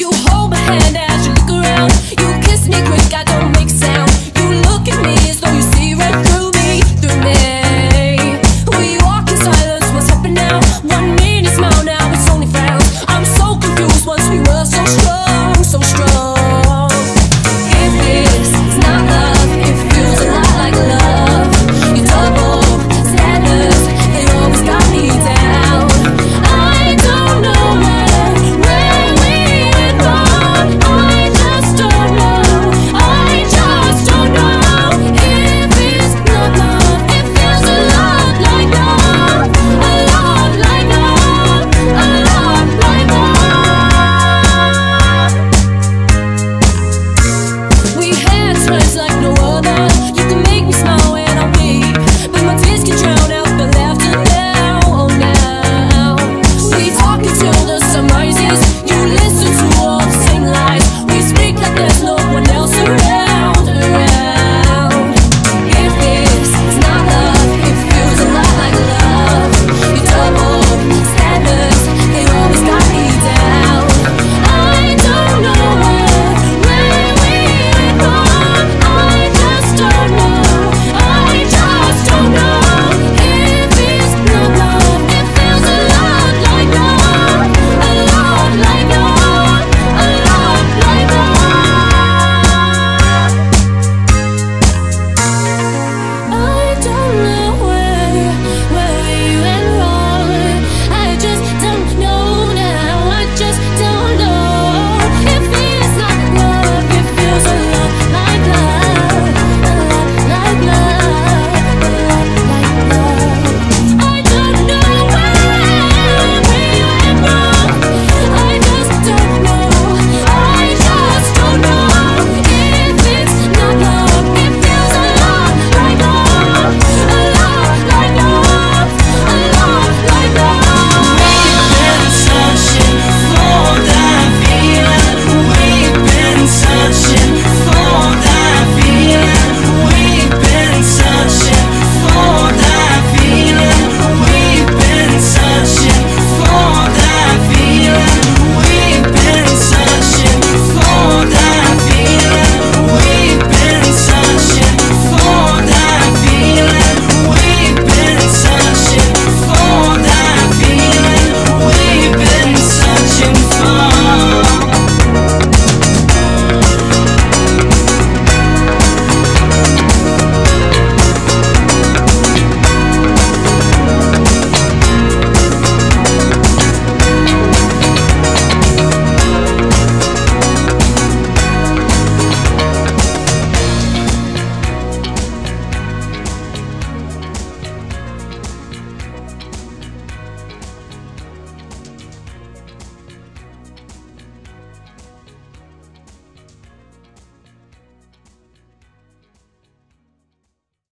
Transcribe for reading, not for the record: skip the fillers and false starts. You hold my hand as you look around. You kiss me quick, I don't